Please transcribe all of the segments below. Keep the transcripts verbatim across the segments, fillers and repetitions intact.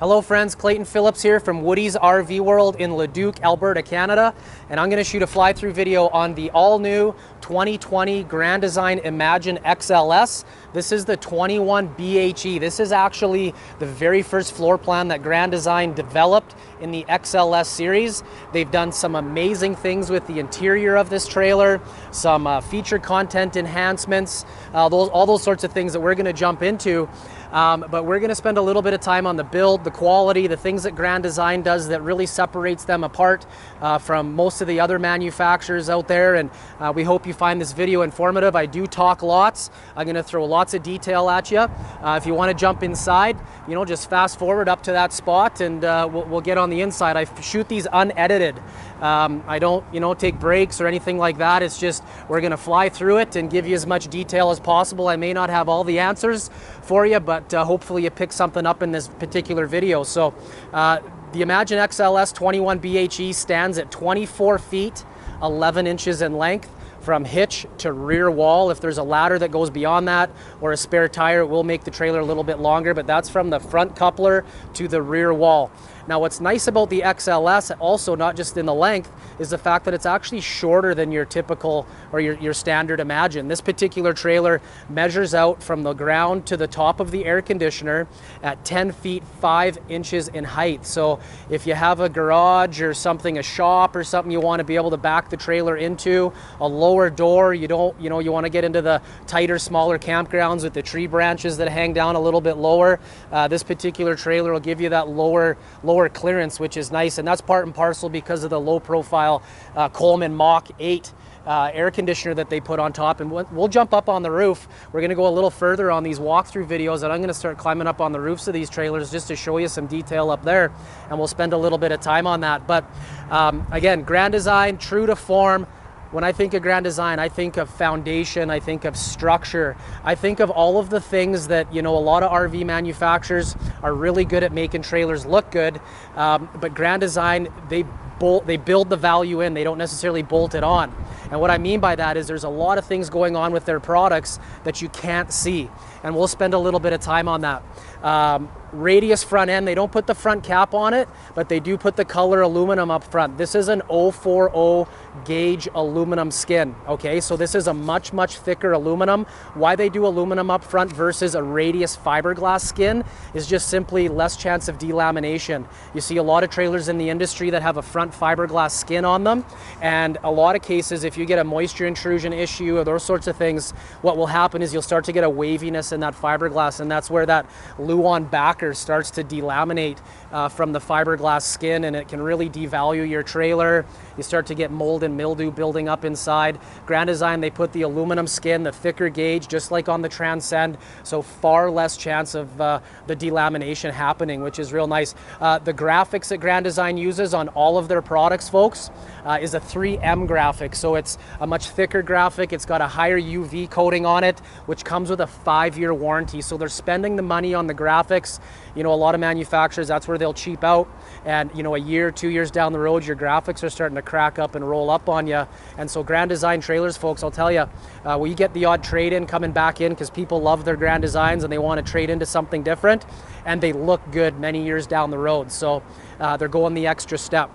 Hello friends, Clayton Phillips here from Woody's R V World in Leduc, Alberta, Canada, and I'm going to shoot a fly-through video on the all-new twenty twenty Grand Design Imagine X L S. This is the twenty-one B H E. This is actually the very first floor plan that Grand Design developed in the X L S series. They've done some amazing things with the interior of this trailer, some uh, feature content enhancements, uh, those, all those sorts of things that we're going to jump into. Um, but we're going to spend a little bit of time on the build, the quality, the things that Grand Design does that really separates them apart uh, from most of the other manufacturers out there. And uh, we hope you find this video informative. I do talk lots. I'm going to throw lots of detail at you. Uh, if you want to jump inside, you know, just fast forward up to that spot and uh, we'll, we'll get on the inside. I shoot these unedited. Um, I don't, you know, take breaks or anything like that. It's just we're going to fly through it and give you as much detail as possible. I may not have all the answers for you, but Uh, hopefully you pick something up in this particular video. So uh, the Imagine X L S twenty-one B H E stands at twenty-four feet, eleven inches in length from hitch to rear wall. If there's a ladder that goes beyond that or a spare tire, it will make the trailer a little bit longer, but that's from the front coupler to the rear wall. Now what's nice about the X L S, also not just in the length, is the fact that it's actually shorter than your typical or your, your standard Imagine. This particular trailer measures out from the ground to the top of the air conditioner at ten feet, five inches in height. So if you have a garage or something, a shop or something you want to be able to back the trailer into, a lower door, you don't, you know, you want to get into the tighter, smaller campgrounds with the tree branches that hang down a little bit lower. Uh, this particular trailer will give you that lower, lower clearance, which is nice, and that's part and parcel because of the low profile uh, Coleman Mach eight uh, air conditioner that they put on top. And we'll, we'll jump up on the roof. We're going to go a little further on these walkthrough videos, and I'm going to start climbing up on the roofs of these trailers just to show you some detail up there, and we'll spend a little bit of time on that. But um, again, Grand Design, true to form. When I think of Grand Design, I think of foundation, I think of structure, I think of all of the things that, you know, a lot of R V manufacturers are really good at making trailers look good, um, but Grand Design, they bolt, they build the value in, they don't necessarily bolt it on. And what I mean by that is there's a lot of things going on with their products that you can't see, and we'll spend a little bit of time on that. Um, radius front end, they don't put the front cap on it, but they do put the color aluminum up front. This is an oh forty gauge aluminum skin, okay? So this is a much, much thicker aluminum. Why they do aluminum up front versus a radius fiberglass skin is just simply less chance of delamination. You see a lot of trailers in the industry that have a front fiberglass skin on them, and a lot of cases, if you get a moisture intrusion issue or those sorts of things, what will happen is you'll start to get a waviness in that fiberglass, and that's where that Luon backer starts to delaminate uh, from the fiberglass skin, and it can really devalue your trailer. You start to get mold and mildew building up inside. Grand Design, they put the aluminum skin, the thicker gauge, just like on the Transcend, so far less chance of uh, the delamination happening, which is real nice. Uh, the graphics that Grand Design uses on all of their products, folks, uh, is a three M graphic, so it's a much thicker graphic. It's got a higher U V coating on it, which comes with a five-year warranty, so they're spending the money on the graphics. You know, a lot of manufacturers, that's where they'll cheap out, and you know, a year, two years down the road, your graphics are starting to crack up and roll up on you. And so Grand Design trailers, folks, I'll tell you, uh, we get the odd trade in coming back in because people love their Grand Designs and they want to trade into something different, and they look good many years down the road. So uh, they're going the extra step.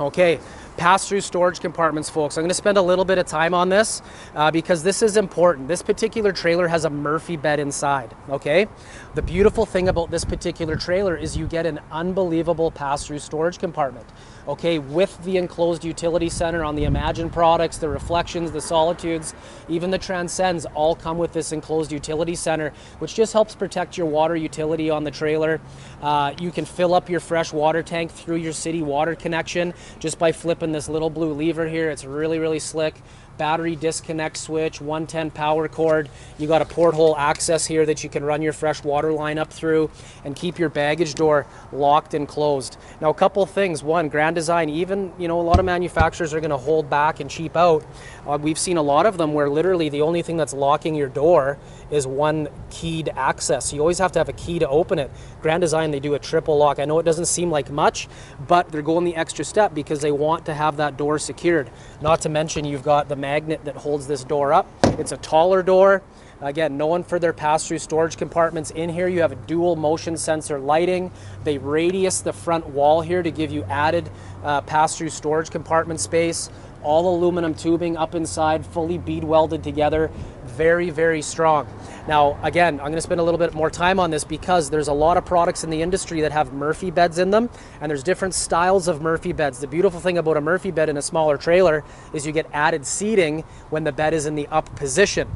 Okay, pass-through storage compartments, folks. I'm going to spend a little bit of time on this uh, because this is important. This particular trailer has a Murphy bed inside, okay? The beautiful thing about this particular trailer is you get an unbelievable pass-through storage compartment, okay, with the enclosed utility center on the Imagine products, the Reflections, the Solitudes, even the Transcends all come with this enclosed utility center, which just helps protect your water utility on the trailer. Uh, you can fill up your fresh water tank through your city water connection just by flipping this little blue lever here. It's really, really slick. Battery disconnect switch, one ten power cord. You got a porthole access here that you can run your fresh water line up through and keep your baggage door locked and closed. Now a couple things. One, Grand Design, even, you know, a lot of manufacturers are going to hold back and cheap out. Uh, we've seen a lot of them where literally the only thing that's locking your door is one keyed access. You always have to have a key to open it. Grand Design, they do a triple lock. I know it doesn't seem like much, but they're going the extra step because they want to have that door secured. Not to mention you've got the magnet that holds this door up. It's a taller door. Again, known for their pass-through storage compartments. In here you have a dual motion sensor lighting. They radius the front wall here to give you added uh, pass-through storage compartment space. All aluminum tubing up inside, fully bead welded together. Very, very strong. Now, again, I'm gonna spend a little bit more time on this because there's a lot of products in the industry that have Murphy beds in them, and there's different styles of Murphy beds. The beautiful thing about a Murphy bed in a smaller trailer is you get added seating when the bed is in the up position.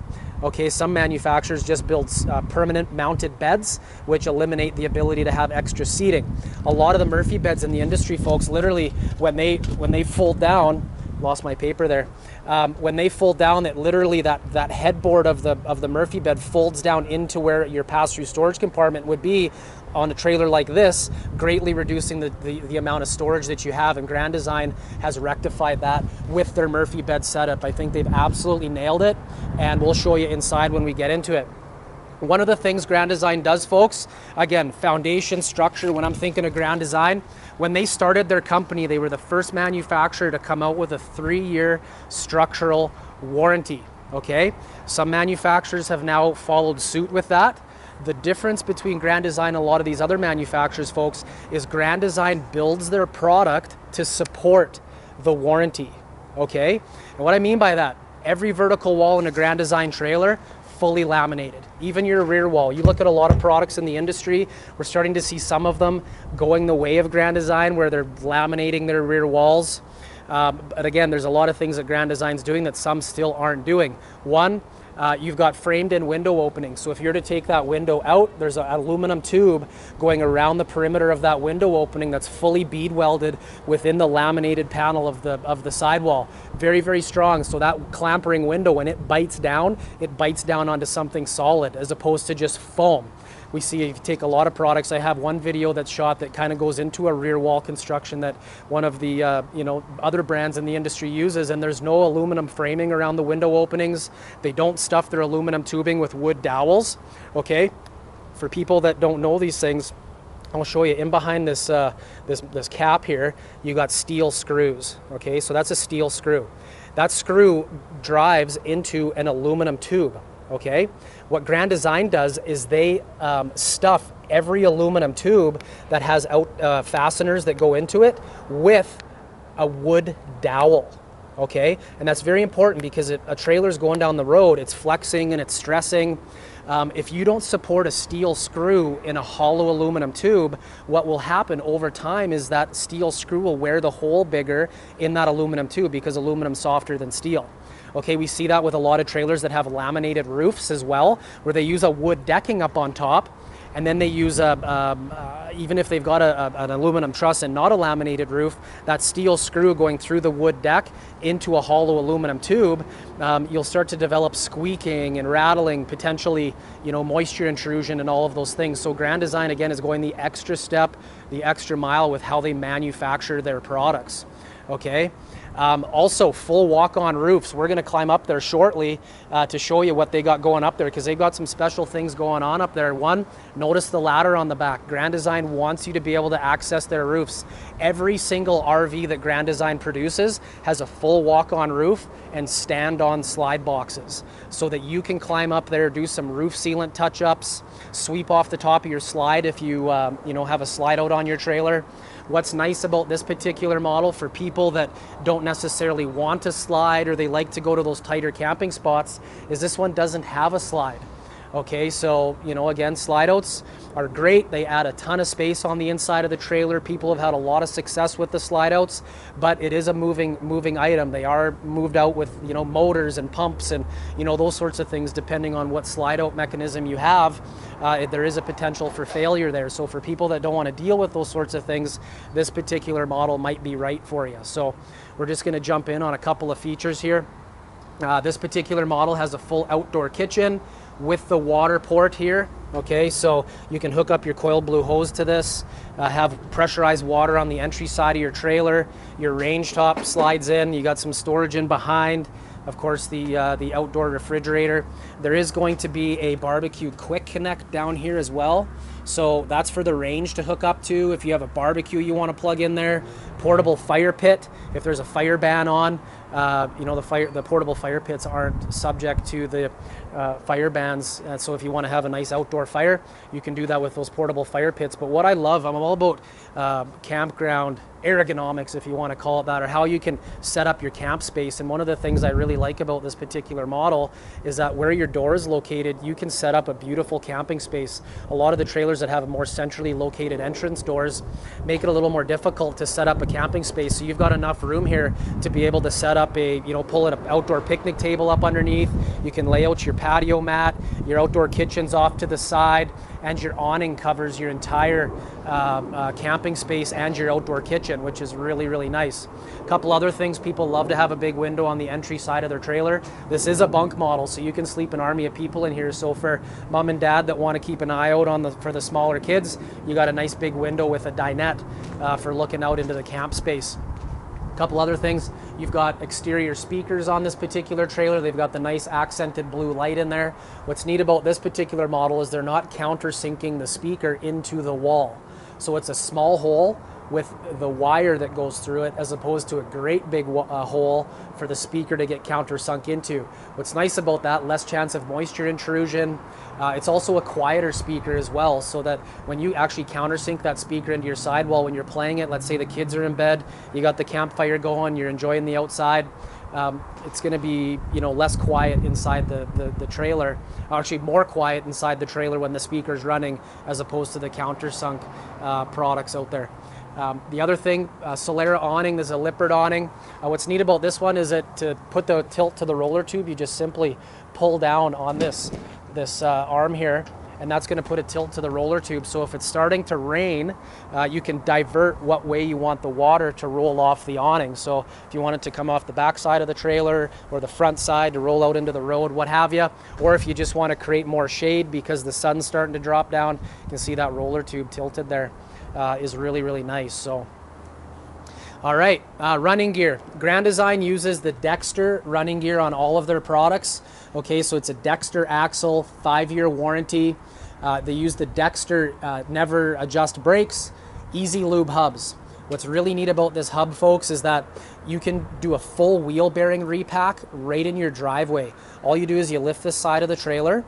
Okay, some manufacturers just build uh, permanent mounted beds, which eliminate the ability to have extra seating. A lot of the Murphy beds in the industry, folks, literally when they when they fold down, lost my paper there. Um, when they fold down, it literally that that headboard of the of the Murphy bed folds down into where your pass-through storage compartment would be on a trailer like this, greatly reducing the, the, the amount of storage that you have. And Grand Design has rectified that with their Murphy bed setup. I think they've absolutely nailed it, and we'll show you inside when we get into it. One of the things Grand Design does, folks, again, foundation, structure, when I'm thinking of Grand Design, when they started their company, they were the first manufacturer to come out with a three-year structural warranty, okay? Some manufacturers have now followed suit with that. The difference between Grand Design and a lot of these other manufacturers, folks, is Grand Design builds their product to support the warranty, okay? And what I mean by that, every vertical wall in a Grand Design trailer fully laminated, even your rear wall. You look at a lot of products in the industry, we're starting to see some of them going the way of Grand Design where they're laminating their rear walls. Um, but again, there's a lot of things that Grand Design's doing that some still aren't doing. One, uh, you've got framed in window openings. So if you're to take that window out, there's an aluminum tube going around the perimeter of that window opening that's fully bead welded within the laminated panel of the, of the sidewall. Very, very strong. So that clampering window, when it bites down, it bites down onto something solid as opposed to just foam. We see if you take a lot of products. I have one video that's shot that kind of goes into a rear wall construction that one of the uh, you know other brands in the industry uses, and there's no aluminum framing around the window openings. They don't stuff their aluminum tubing with wood dowels. Okay, for people that don't know these things, I'll show you in behind this, uh, this, this cap here, you got steel screws. Okay, so that's a steel screw. That screw drives into an aluminum tube. Okay, what Grand Design does is they um, stuff every aluminum tube that has out uh, fasteners that go into it with a wood dowel. Okay, and that's very important because it, a trailer's going down the road, it's flexing and it's stressing. Um, if you don't support a steel screw in a hollow aluminum tube, what will happen over time is that steel screw will wear the hole bigger in that aluminum tube because aluminum's softer than steel. Okay, we see that with a lot of trailers that have laminated roofs as well, where they use a wood decking up on top, and then they use a, um, uh, even if they've got a, a, an aluminum truss and not a laminated roof, that steel screw going through the wood deck into a hollow aluminum tube, um, you'll start to develop squeaking and rattling, potentially, you know, moisture intrusion and all of those things. So Grand Design, again, is going the extra step, the extra mile with how they manufacture their products, okay? Um, also, full walk-on roofs. We're going to climb up there shortly uh, to show you what they got going up there because they've got some special things going on up there. One, notice the ladder on the back. Grand Design wants you to be able to access their roofs. Every single R V that Grand Design produces has a full walk-on roof and stand-on slide boxes so that you can climb up there, do some roof sealant touch-ups, sweep off the top of your slide if you, um, you know, have a slide out on your trailer. What's nice about this particular model for people that don't necessarily want to slide or they like to go to those tighter camping spots is this one doesn't have a slide. Okay, so, you know, again, slide outs are great. They add a ton of space on the inside of the trailer. People have had a lot of success with the slide outs, but it is a moving moving item. They are moved out with, you know, motors and pumps and, you know, those sorts of things depending on what slide out mechanism you have. Uh, there is a potential for failure there. So for people that don't want to deal with those sorts of things, this particular model might be right for you. So we're just going to jump in on a couple of features here. Uh, this particular model has a full outdoor kitchen with the water port here. Okay, so you can hook up your coil blue hose to this, uh, have pressurized water on the entry side of your trailer. Your range top slides in, you got some storage in behind. Of course, the, uh, the outdoor refrigerator. There is going to be a barbecue quick connect down here as well. So that's for the range to hook up to. If you have a barbecue you want to plug in there, portable fire pit. If there's a fire ban on, uh, you know, the fire, the portable fire pits aren't subject to the uh, fire bans. And so if you want to have a nice outdoor fire, you can do that with those portable fire pits. But what I love, I'm all about uh, campground ergonomics, if you want to call it that, or how you can set up your camp space. And one of the things I really like about this particular model is that where your door is located, you can set up a beautiful camping space. A lot of the trailers that have a more centrally located entrance doors make it a little more difficult to set up a camping space. So you've got enough room here to be able to set up a, you know, pull an outdoor picnic table up underneath. You can lay out your patio mat, your outdoor kitchen's off to the side, and your awning covers your entire um, uh, camping space and your outdoor kitchen, which is really, really nice. A couple other things, people love to have a big window on the entry side of their trailer. This is a bunk model, so you can sleep an army of people in here. So for mom and dad that want to keep an eye out on the, for the smaller kids, you got a nice big window with a dinette uh, for looking out into the camp space. Couple other things, you've got exterior speakers on this particular trailer. They've got the nice accented blue light in there. What's neat about this particular model is they're not countersinking the speaker into the wall. So it's a small hole with the wire that goes through it, as opposed to a great big uh, hole for the speaker to get countersunk into. What's nice about that, less chance of moisture intrusion. Uh, it's also a quieter speaker as well, so that when you actually countersink that speaker into your sidewall when you're playing it, let's say the kids are in bed, you got the campfire going, you're enjoying the outside, um, it's going to be, you know, less quiet inside the, the, the trailer, actually more quiet inside the trailer when the speaker's running, as opposed to the countersunk uh, products out there. Um, the other thing, uh, Solera awning, there's a Lippert awning. Uh, what's neat about this one is that to put the tilt to the roller tube, you just simply pull down on this, this uh, arm here, and that's going to put a tilt to the roller tube. So if it's starting to rain, uh, you can divert what way you want the water to roll off the awning. So if you want it to come off the back side of the trailer or the front side to roll out into the road, what have you, or if you just want to create more shade because the sun's starting to drop down, you can see that roller tube tilted there. Uh, is really, really nice. So, all right, uh, running gear. Grand Design uses the Dexter running gear on all of their products. Okay, so it's a Dexter axle, five-year warranty. Uh, they use the Dexter uh, never adjust brakes, easy lube hubs. What's really neat about this hub, folks, is that you can do a full wheel bearing repack right in your driveway. All you do is you lift this side of the trailer,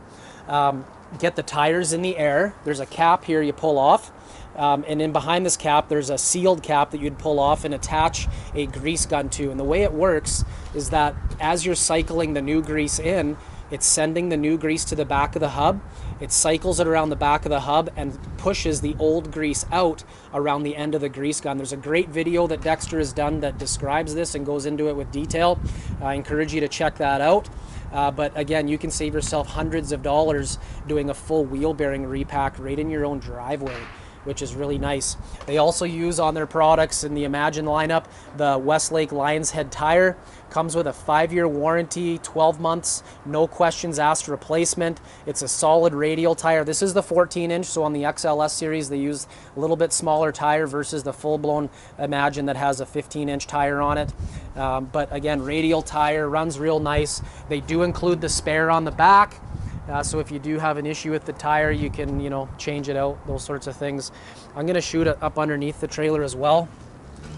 um, get the tires in the air. There's a cap here you pull off. Um, and then behind this cap, there's a sealed cap that you'd pull off and attach a grease gun to. And the way it works is that as you're cycling the new grease in, it's sending the new grease to the back of the hub. It cycles it around the back of the hub and pushes the old grease out around the end of the grease gun. There's a great video that Dexter has done that describes this and goes into it with detail. I encourage you to check that out. Uh, but again, you can save yourself hundreds of dollars doing a full wheel bearing repack right in your own driveway, which is really nice. They also use on their products in the Imagine lineup, the Westlake Lionshead tire. Comes with a five-year warranty, twelve months, no questions asked replacement. It's a solid radial tire. This is the fourteen inch, so on the X L S series, they use a little bit smaller tire versus the full-blown Imagine that has a fifteen inch tire on it. Um, but again, radial tire, runs real nice. They do include the spare on the back. Uh, so if you do have an issue with the tire, you can, you know, change it out, those sorts of things. I'm going to shoot it up underneath the trailer as well.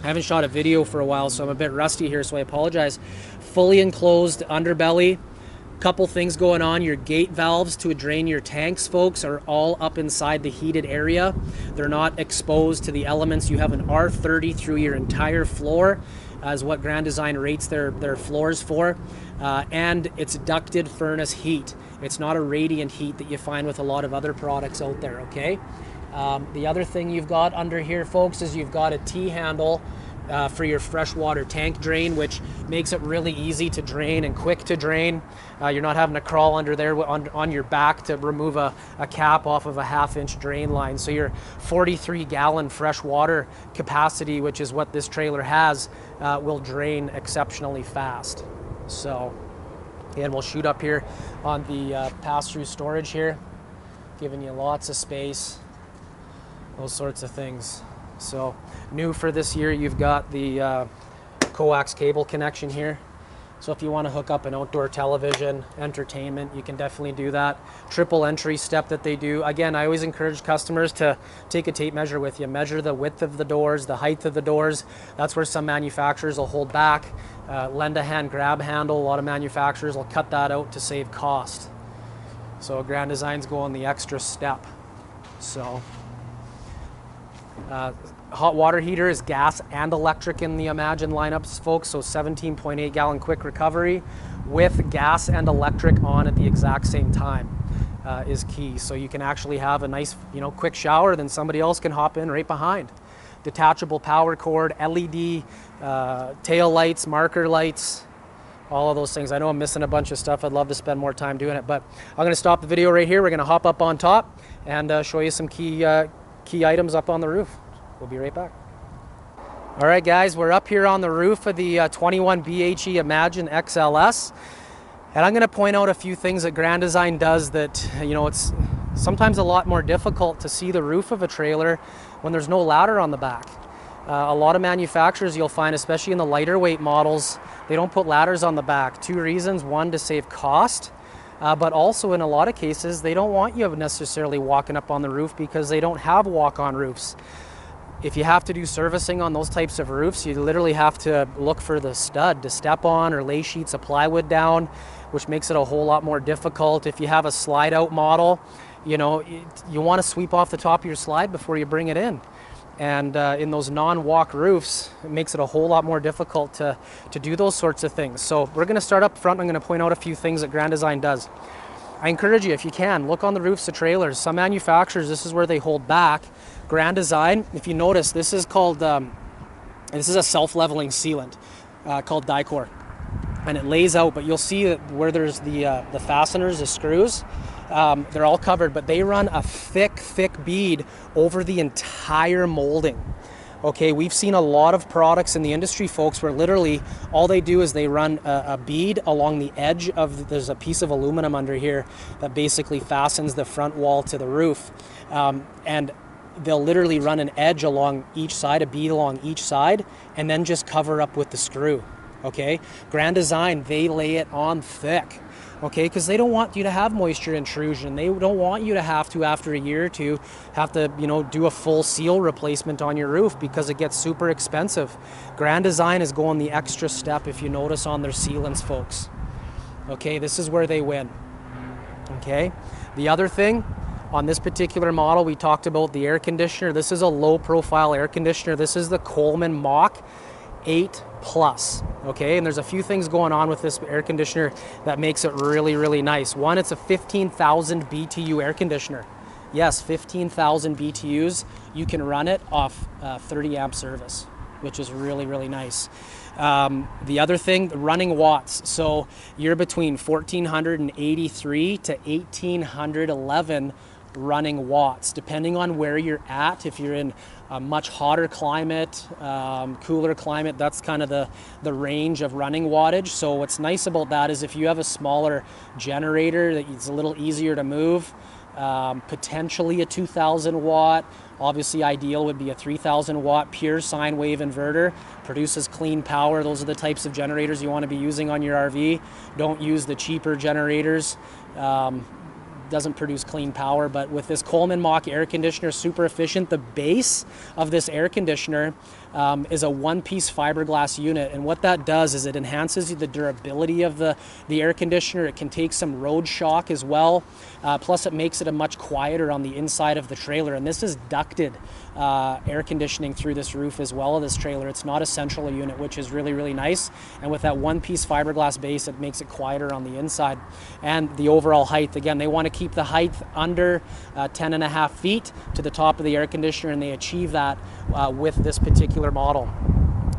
I haven't shot a video for a while, so I'm a bit rusty here, so I apologize. Fully enclosed underbelly. Couple things going on. Your gate valves to drain your tanks, folks, are all up inside the heated area. They're not exposed to the elements. You have an R thirty through your entire floor, as what Grand Design rates their, their floors for. Uh, and it's ducted furnace heat. It's not a radiant heat that you find with a lot of other products out there, okay? Um, the other thing you've got under here, folks, is you've got a T-handle uh, for your freshwater tank drain, which makes it really easy to drain and quick to drain. Uh, you're not having to crawl under there on, on your back to remove a, a cap off of a half-inch drain line. So your forty-three gallon freshwater capacity, which is what this trailer has, uh, will drain exceptionally fast. So, and we'll shoot up here on the uh, pass-through storage here, giving you lots of space, those sorts of things. So, new for this year, you've got the uh, coax cable connection here. So if you want to hook up an outdoor television, entertainment, you can definitely do that. Triple entry step that they do. Again, I always encourage customers to take a tape measure with you. Measure the width of the doors, the height of the doors. That's where some manufacturers will hold back. Uh, lend a hand, grab handle. A lot of manufacturers will cut that out to save cost. So Grand Design's going the extra step. So uh, hot water heater is gas and electric in the Imagine lineups, folks. So seventeen point eight gallon quick recovery with gas and electric on at the exact same time uh, is key. So you can actually have a nice, you know, quick shower, then somebody else can hop in right behind. Detachable power cord, L E D, uh, tail lights, marker lights, all of those things. I know I'm missing a bunch of stuff. I'd love to spend more time doing it, but I'm going to stop the video right here. We're going to hop up on top and uh, show you some key, uh, key items up on the roof. We'll be right back. All right, guys, we're up here on the roof of the uh, twenty-one B H E Imagine X L S. And I'm going to point out a few things that Grand Design does that, you know, it's sometimes a lot more difficult to see the roof of a trailer when there's no ladder on the back. Uh, a lot of manufacturers you'll find, especially in the lighter weight models, they don't put ladders on the back. Two reasons: one, to save cost, uh, but also in a lot of cases they don't want you necessarily walking up on the roof because they don't have walk-on roofs. If you have to do servicing on those types of roofs, you literally have to look for the stud to step on or lay sheets of plywood down, which makes it a whole lot more difficult. If you have a slide out model, you know, you want to sweep off the top of your slide before you bring it in. And uh, in those non-walk roofs, it makes it a whole lot more difficult to, to do those sorts of things. So we're going to start up front. I'm going to point out a few things that Grand Design does. I encourage you, if you can, look on the roofs of trailers. Some manufacturers, this is where they hold back. Grand Design, if you notice, this is called, um, this is a self-leveling sealant uh, called Dicor. And it lays out, but you'll see that where there's the, uh, the fasteners, the screws, Um, they're all covered, but they run a thick, thick bead over the entire molding. Okay, we've seen a lot of products in the industry, folks, where literally all they do is they run a, a bead along the edge of, there's a piece of aluminum under here that basically fastens the front wall to the roof. Um, and they'll literally run an edge along each side, a bead along each side, and then just cover up with the screw. Okay, Grand Design, they lay it on thick. Okay, because they don't want you to have moisture intrusion. They don't want you to have to, after a year or two, have to, you know, do a full seal replacement on your roof because it gets super expensive. Grand Design is going the extra step, if you notice, on their sealants, folks. Okay, this is where they win. Okay, the other thing, on this particular model, we talked about the air conditioner. This is a low-profile air conditioner. This is the Coleman Mach eight Plus, okay, and there's a few things going on with this air conditioner that makes it really, really nice. One, it's a fifteen thousand B T U air conditioner. Yes, fifteen thousand B T Us. You can run it off uh, thirty amp service, which is really, really nice. Um, the other thing, running watts. So you're between one thousand four hundred eighty-three to one thousand eight hundred eleven running watts, depending on where you're at. If you're in a much hotter climate, um, cooler climate, that's kind of the, the range of running wattage. So what's nice about that is if you have a smaller generator that it's a little easier to move, um, potentially a two thousand watt, obviously ideal would be a three thousand watt pure sine wave inverter, produces clean power. Those are the types of generators you want to be using on your R V. Don't use the cheaper generators. Um, doesn't produce clean power. But with this Coleman Mach air conditioner, super efficient. The base of this air conditioner um, is a one-piece fiberglass unit, and what that does is it enhances the durability of the the air conditioner. It can take some road shock as well, uh, plus it makes it a much quieter on the inside of the trailer. And this is ducted uh, air conditioning through this roof as well of this trailer. It's not a central unit, which is really, really nice. And with that one-piece fiberglass base, it makes it quieter on the inside. And the overall height, again, they want to keep Keep the height under uh, ten and a half feet to the top of the air conditioner, and they achieve that uh, with this particular model.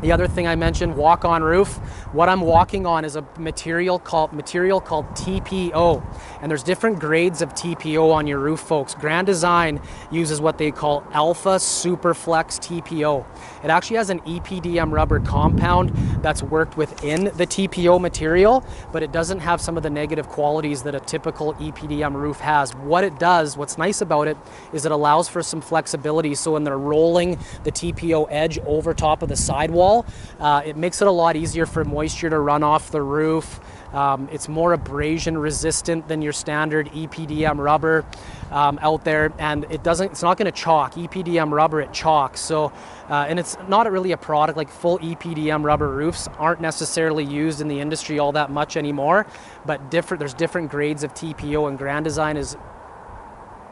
The other thing I mentioned, walk-on roof. What I'm walking on is a material called material called T P O, and there's different grades of T P O on your roof, folks. Grand Design uses what they call Alpha Superflex T P O. It actually has an E P D M rubber compound that's worked within the T P O material, but it doesn't have some of the negative qualities that a typical E P D M roof has. What it does, what's nice about it, is it allows for some flexibility. So when they're rolling the T P O edge over top of the sidewall, wall. Uh, it makes it a lot easier for moisture to run off the roof. Um, it's more abrasion resistant than your standard E P D M rubber um, out there, and it doesn't, it's not going to chalk. E P D M rubber, it chalks. So, uh, and it's not really a product, like full E P D M rubber roofs aren't necessarily used in the industry all that much anymore, but different, there's different grades of T P O, and Grand Design is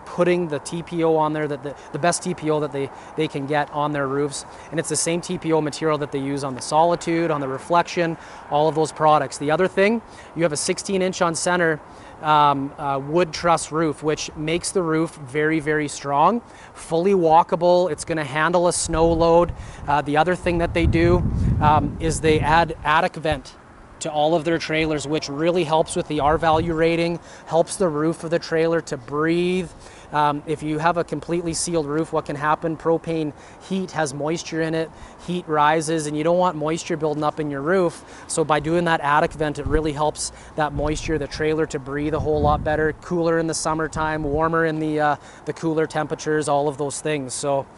putting the T P O on there, that the, the best T P O that they, they can get on their roofs. And it's the same T P O material that they use on the Solitude, on the Reflection, all of those products. The other thing, you have a sixteen inch on center um, uh, wood truss roof, which makes the roof very, very strong, fully walkable. It's gonna handle a snow load. Uh, the other thing that they do um, is they add attic vent to all of their trailers, which really helps with the R-value rating, helps the roof of the trailer to breathe. Um, if you have a completely sealed roof, what can happen? Propane heat has moisture in it, heat rises, and you don't want moisture building up in your roof. So by doing that attic vent, it really helps that moisture, the trailer to breathe a whole lot better, cooler in the summertime, warmer in the, uh, the cooler temperatures, all of those things. So.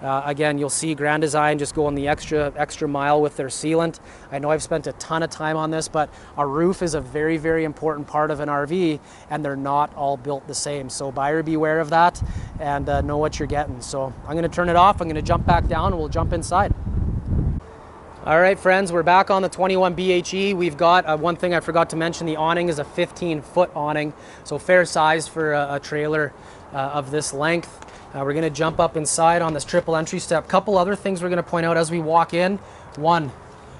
Uh, again, you'll see Grand Design just going the extra extra mile with their sealant. I know I've spent a ton of time on this, but a roof is a very, very important part of an R V, and they're not all built the same. So buyer beware of that, and uh, know what you're getting. So I'm gonna turn it off, I'm gonna jump back down, and we'll jump inside. All right, friends, we're back on the twenty-one B H E. We've got, uh, one thing I forgot to mention, the awning is a fifteen foot awning. So fair size for a, a trailer uh, of this length. Uh, we're gonna jump up inside on this triple entry step. Couple other things we're gonna point out as we walk in. One,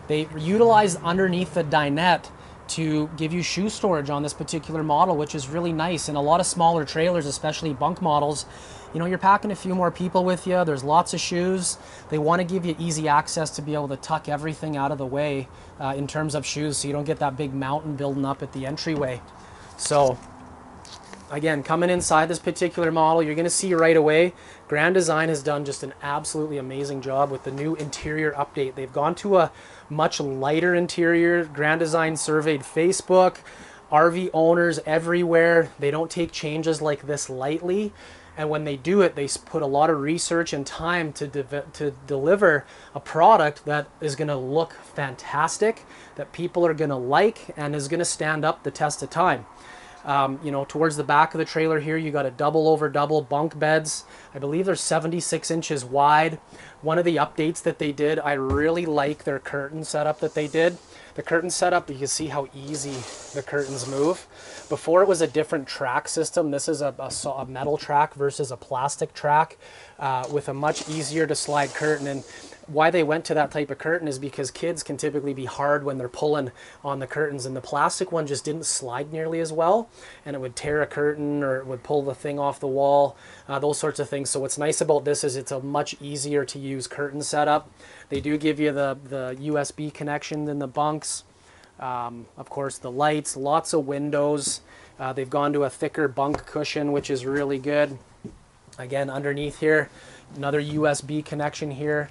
they utilize underneath the dinette to give you shoe storage on this particular model, which is really nice. And a lot of smaller trailers, especially bunk models, you know, you're packing a few more people with you, there's lots of shoes. They wanna give you easy access to be able to tuck everything out of the way uh, in terms of shoes, so you don't get that big mountain building up at the entryway. So, again, coming inside this particular model, you're gonna see right away, Grand Design has done just an absolutely amazing job with the new interior update. They've gone to a much lighter interior. Grand Design surveyed Facebook, R V owners everywhere. They don't take changes like this lightly. And when they do it, they put a lot of research and time to, de to deliver a product that is gonna look fantastic, that people are gonna like, and is gonna stand up the test of time. Um, you know, towards the back of the trailer here, you got a double over double bunk beds. I believe they're seventy-six inches wide. One of the updates that they did, I really like their curtain setup that they did. The curtain setup, you can see how easy the curtains move. Before it was a different track system. This is a, a, a metal track versus a plastic track uh, with a much easier to slide curtain. And why they went to that type of curtain is because kids can typically be hard when they're pulling on the curtains, and the plastic one just didn't slide nearly as well, and it would tear a curtain or it would pull the thing off the wall, uh, those sorts of things. So what's nice about this is it's a much easier to use curtain setup. They do give you the, the U S B connection in the bunks, um, of course the lights, lots of windows. Uh, they've gone to a thicker bunk cushion, which is really good. Again, underneath here, another U S B connection here.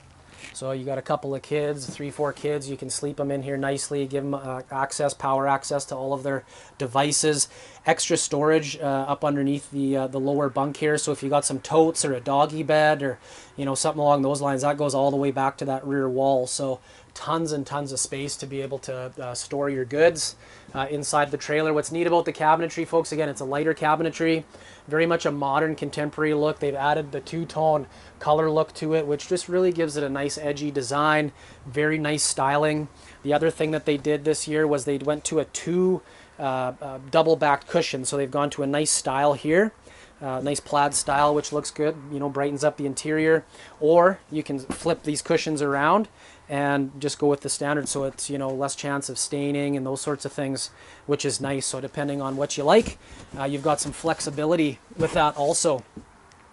So you got a couple of kids, three, four kids, you can sleep them in here nicely, give them uh, access, power access to all of their devices. Extra storage uh, up underneath the uh, the lower bunk here. So if you got some totes or a doggy bed or, you know, something along those lines, that goes all the way back to that rear wall. So tons and tons of space to be able to uh, store your goods uh, inside the trailer. What's neat about the cabinetry, folks, again, it's a lighter cabinetry, very much a modern contemporary look. They've added the two-tone color look to it, which just really gives it a nice edgy design, very nice styling. The other thing that they did this year was they went to a two uh, uh, double-backed cushion. So they've gone to a nice style here. Uh, nice plaid style, which looks good, you know, brightens up the interior. Or you can flip these cushions around and just go with the standard, so it's, you know, less chance of staining and those sorts of things, which is nice. So depending on what you like, uh, you've got some flexibility with that also.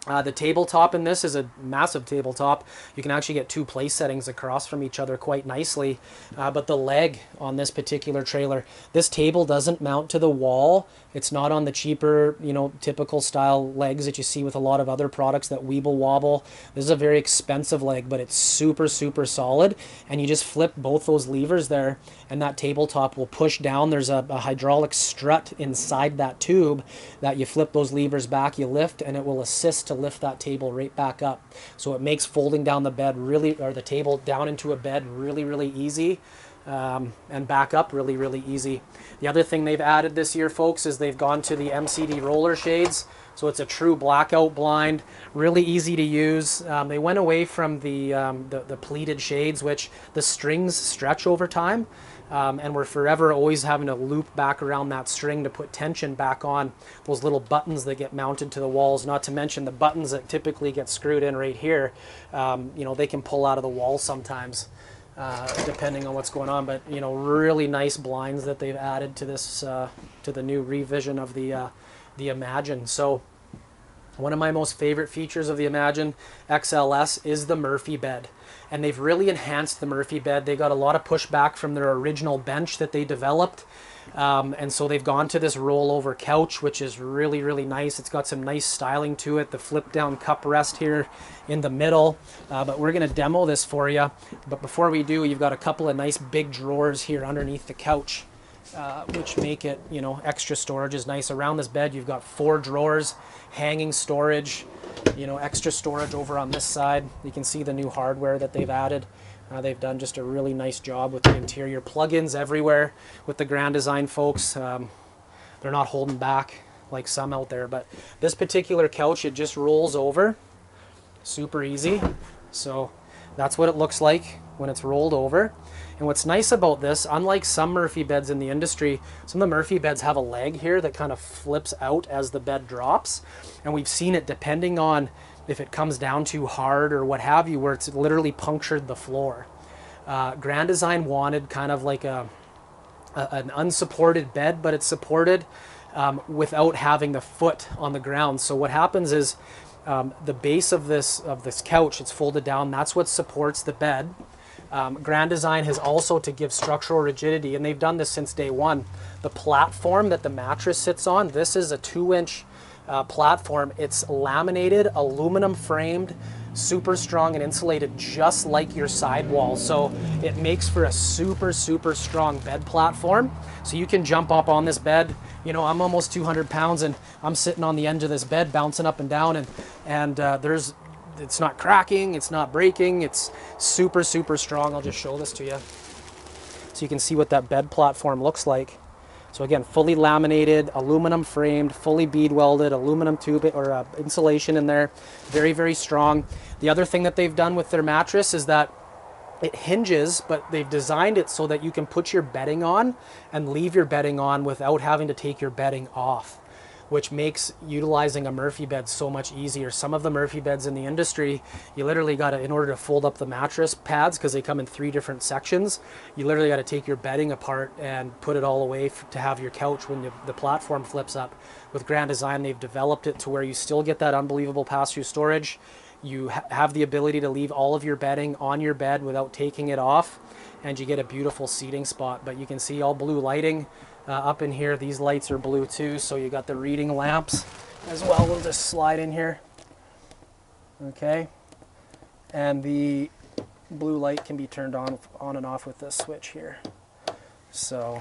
Uh, the tabletop in this is a massive tabletop. You can actually get two place settings across from each other quite nicely. Uh, but the leg on this particular trailer, this table doesn't mount to the wall. It's not on the cheaper, you know, typical style legs that you see with a lot of other products that weeble wobble. This is a very expensive leg, but it's super, super solid. And you just flip both those levers there, and that tabletop will push down. There's a, a hydraulic strut inside that tube that you flip those levers back, you lift, and it will assist to lift that table right back up. So it makes folding down the bed really, or the table down into a bed really, really easy. Um, and back up really, really easy. The other thing they've added this year, folks, is they've gone to the M C D roller shades. So it's a true blackout blind, really easy to use. Um, they went away from the, um, the, the pleated shades, which the strings stretch over time. Um, and we're forever always having to loop back around that string to put tension back on those little buttons that get mounted to the walls, not to mention the buttons that typically get screwed in right here. Um, you know, they can pull out of the wall sometimes. Uh, depending on what's going on, but you know, really nice blinds that they've added to this, uh, to the new revision of the uh, the Imagine. So one of my most favorite features of the Imagine X L S is the Murphy bed, and they've really enhanced the Murphy bed. They got a lot of pushback from their original bench that they developed, um, and so they've gone to this rollover couch, which is really, really nice. It's got some nice styling to it, the flip down cup rest here in the middle, uh, but we're going to demo this for you. But before we do, you've got a couple of nice big drawers here underneath the couch, uh, which make it, you know, extra storage is nice. Around this bed, you've got four drawers, hanging storage, you know, extra storage over on this side. You can see the new hardware that they've added. Uh, they've done just a really nice job with the interior. Plugins everywhere with the Grand Design, folks. Um, they're not holding back like some out there, but this particular couch, it just rolls over. Super easy. So that's what it looks like when it's rolled over. And what's nice about this, unlike some Murphy beds in the industry, some of the Murphy beds have a leg here that kind of flips out as the bed drops. And we've seen it, depending on if it comes down too hard or what have you, where it's literally punctured the floor. Uh, Grand Design wanted kind of like a, a an unsupported bed, but it's supported um, without having the foot on the ground. So what happens is, Um, the base of this of this couch, it's folded down. That's what supports the bed. Um, Grand Design has also, to give structural rigidity, and they've done this since day one, the platform that the mattress sits on, this is a two-inch uh, platform. It's laminated, aluminum framed, super strong and insulated, just like your sidewall. So it makes for a super, super strong bed platform. So you can jump up on this bed. You know, I'm almost two hundred pounds and I'm sitting on the edge of this bed, bouncing up and down, and and uh, there's, it's not cracking, it's not breaking, it's super, super strong. I'll just show this to you so you can see what that bed platform looks like. So again, fully laminated, aluminum framed, fully bead welded, aluminum tube or uh, insulation in there. Very, very strong. The other thing that they've done with their mattress is that it hinges, but they've designed it so that you can put your bedding on and leave your bedding on without having to take your bedding off, which makes utilizing a Murphy bed so much easier. Some of the Murphy beds in the industry, you literally gotta, in order to fold up the mattress pads, because they come in three different sections, you literally gotta take your bedding apart and put it all away to have your couch when the, the platform flips up. With Grand Design, they've developed it to where you still get that unbelievable pass-through storage. You ha have the ability to leave all of your bedding on your bed without taking it off, and you get a beautiful seating spot. But you can see all blue lighting Uh, up in here. These lights are blue too, so you got the reading lamps as well. We'll just slide in here. Okay, and the blue light can be turned on on and off with this switch here. So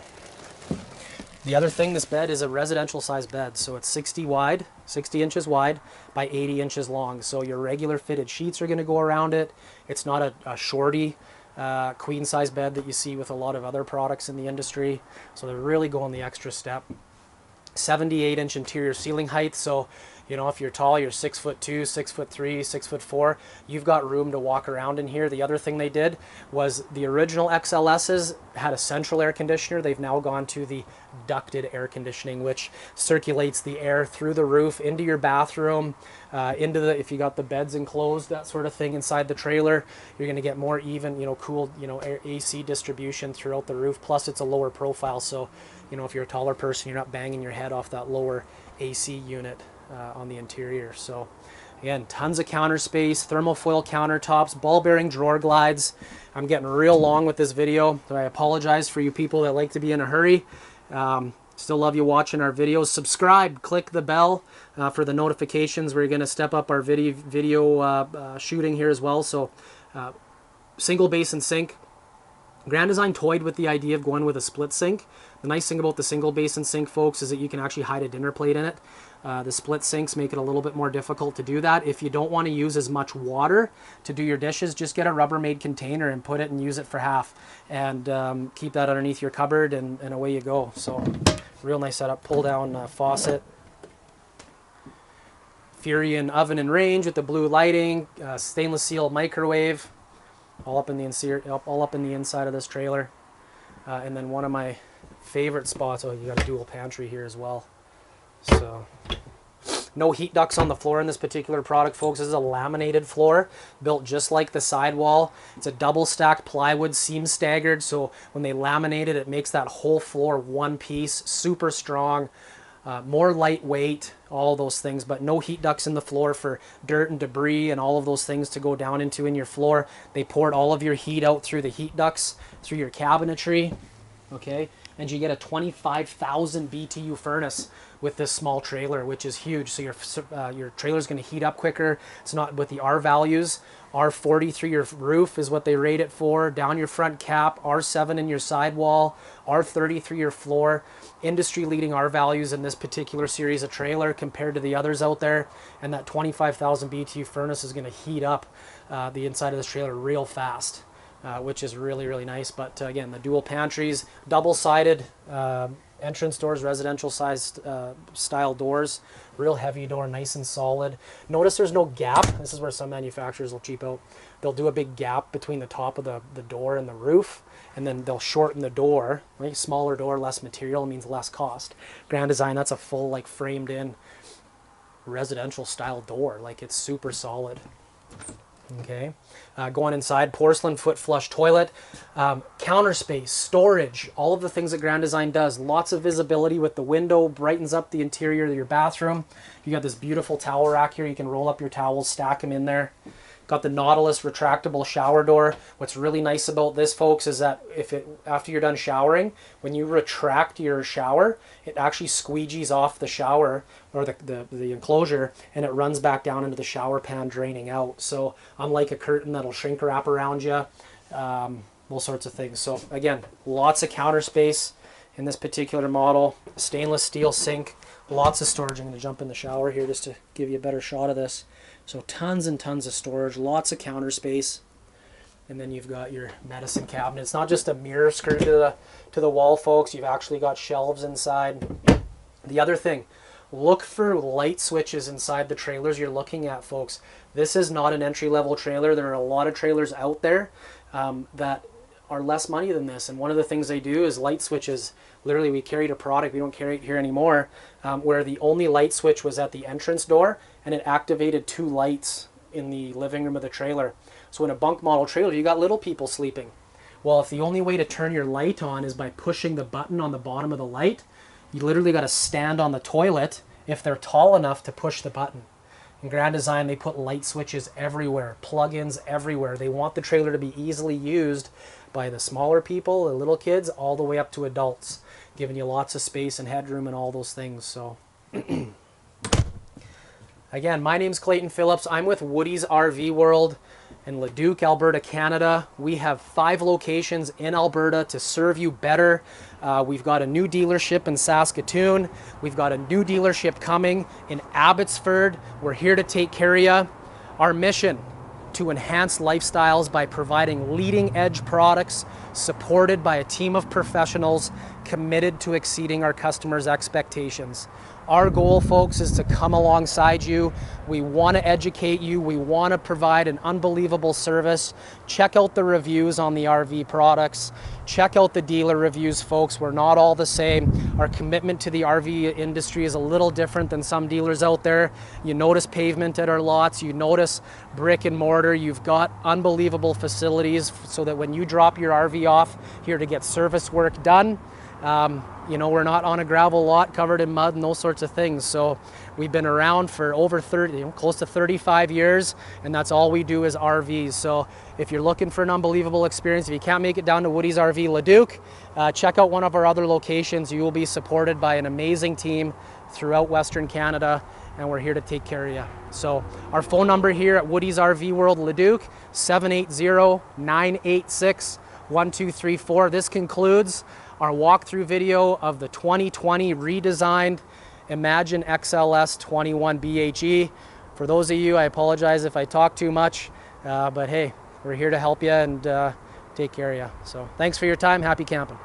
the other thing, this bed is a residential size bed, so it's sixty wide sixty inches wide by eighty inches long, so your regular fitted sheets are going to go around it. It's not a, a shorty Uh, queen size bed that you see with a lot of other products in the industry. So they're really going the extra step. seventy-eight inch interior ceiling height. So, you know, if you're tall, you're six foot two, six foot three, six foot four, you've got room to walk around in here. The other thing they did was the original X L S's had a central air conditioner. They've now gone to the ducted air conditioning, which circulates the air through the roof into your bathroom, uh, into the, if you got the beds enclosed, that sort of thing inside the trailer, you're going to get more even, you know, cooled, you know, air, A C distribution throughout the roof. Plus it's a lower profile. So, you know, if you're a taller person, you're not banging your head off that lower A C unit uh, on the interior. So again, tons of counter space, thermofoil countertops, ball bearing drawer glides. I'm getting real long with this video, so I apologize for you people that like to be in a hurry. Um, still love you watching our videos. Subscribe, click the bell uh, for the notifications. We're going to step up our video, video uh, uh, shooting here as well. So uh, single basin sink. Grand Design toyed with the idea of going with a split sink. The nice thing about the single basin sink, folks, is that you can actually hide a dinner plate in it. Uh, the split sinks make it a little bit more difficult to do that. If you don't want to use as much water to do your dishes, just get a Rubbermaid container and put it and use it for half, and um, keep that underneath your cupboard, and, and away you go. So real nice setup. Pull down uh, faucet. Furion oven and range with the blue lighting, uh, stainless steel microwave, all up in the all up in the inside of this trailer. Uh, and then one of my favorite spots, oh, you got a dual pantry here as well. So no heat ducts on the floor in this particular product, folks. This is a laminated floor built just like the sidewall. It's a double stacked plywood, seam staggered, so when they laminate it, it makes that whole floor one piece. Super strong, uh, more lightweight, all those things, but no heat ducts in the floor for dirt and debris and all of those things to go down into in your floor. They poured all of your heat out through the heat ducts, through your cabinetry, okay? And you get a twenty-five thousand B T U furnace with this small trailer, which is huge. So your uh, your trailer is going to heat up quicker. It's not with the R values. R forty through your roof is what they rate it for. Down your front cap, R seven in your sidewall, R thirty through your floor. Industry leading R values in this particular series of trailer compared to the others out there. And that twenty-five thousand B T U furnace is going to heat up uh, the inside of this trailer real fast. Uh, which is really, really nice. But uh, again, the dual pantries, double-sided uh, entrance doors, residential-sized uh, style doors, real heavy door, nice and solid. Notice there's no gap. This is where some manufacturers will cheap out. They'll do a big gap between the top of the, the door and the roof, and then they'll shorten the door. Right? Smaller door, less material means less cost. Grand Design, that's a full, like, framed-in residential-style door. Like, it's super solid. Okay, uh, going inside, porcelain foot flush toilet, um, counter space, storage, all of the things that Grand Design does. Lots of visibility with the window, brightens up the interior of your bathroom. You got this beautiful towel rack here. You can roll up your towels, stack them in there. Got the Nautilus retractable shower door. What's really nice about this, folks, is that if it after you're done showering, when you retract your shower, it actually squeegees off the shower or the, the, the enclosure, and it runs back down into the shower pan draining out. So unlike a curtain that'll shrink wrap around you, um, all sorts of things. So again, lots of counter space in this particular model. Stainless steel sink, lots of storage. I'm gonna jump in the shower here just to give you a better shot of this. So tons and tons of storage, lots of counter space. And then you've got your medicine cabinet. It's not just a mirror screwed to the, to the wall, folks. You've actually got shelves inside. The other thing, look for light switches inside the trailers you're looking at, folks. This is not an entry-level trailer. There are a lot of trailers out there um, that are less money than this. And one of the things they do is light switches. Literally, we carried a product, we don't carry it here anymore, um, where the only light switch was at the entrance door, and it activated two lights in the living room of the trailer. So in a bunk model trailer, you got little people sleeping. Well, if the only way to turn your light on is by pushing the button on the bottom of the light, you literally got to stand on the toilet if they're tall enough to push the button. In Grand Design, they put light switches everywhere, plug-ins everywhere. They want the trailer to be easily used by the smaller people, the little kids, all the way up to adults, giving you lots of space and headroom and all those things. So again, my name's Clayton Phillips. I'm with Woody's R V World in Leduc, Alberta, Canada. We have five locations in Alberta to serve you better. Uh, we've got a new dealership in Saskatoon. We've got a new dealership coming in Abbotsford. We're here to take care of you. Our mission, to enhance lifestyles by providing leading-edge products supported by a team of professionals committed to exceeding our customers' expectations. Our goal, folks, is to come alongside you. We want to educate you. We want to provide an unbelievable service. Check out the reviews on the R V products. Check out the dealer reviews, folks. We're not all the same. Our commitment to the R V industry is a little different than some dealers out there. You notice pavement at our lots. You notice brick and mortar. You've got unbelievable facilities so that when you drop your R V off here to get service work done, Um, you know, we're not on a gravel lot covered in mud and those sorts of things. So we've been around for over thirty, you know, close to thirty-five years, and that's all we do is R Vs. So if you're looking for an unbelievable experience, if you can't make it down to Woody's R V Leduc, uh, check out one of our other locations. You will be supported by an amazing team throughout Western Canada, and we're here to take care of you. So our phone number here at Woody's R V World Leduc, seven eight zero, nine eight six, one two three four. This concludes our walkthrough video of the twenty twenty redesigned Imagine X L S twenty-one B H E. For those of you, I apologize if I talk too much, uh, but hey, we're here to help you and uh, take care of you. So thanks for your time. Happy camping.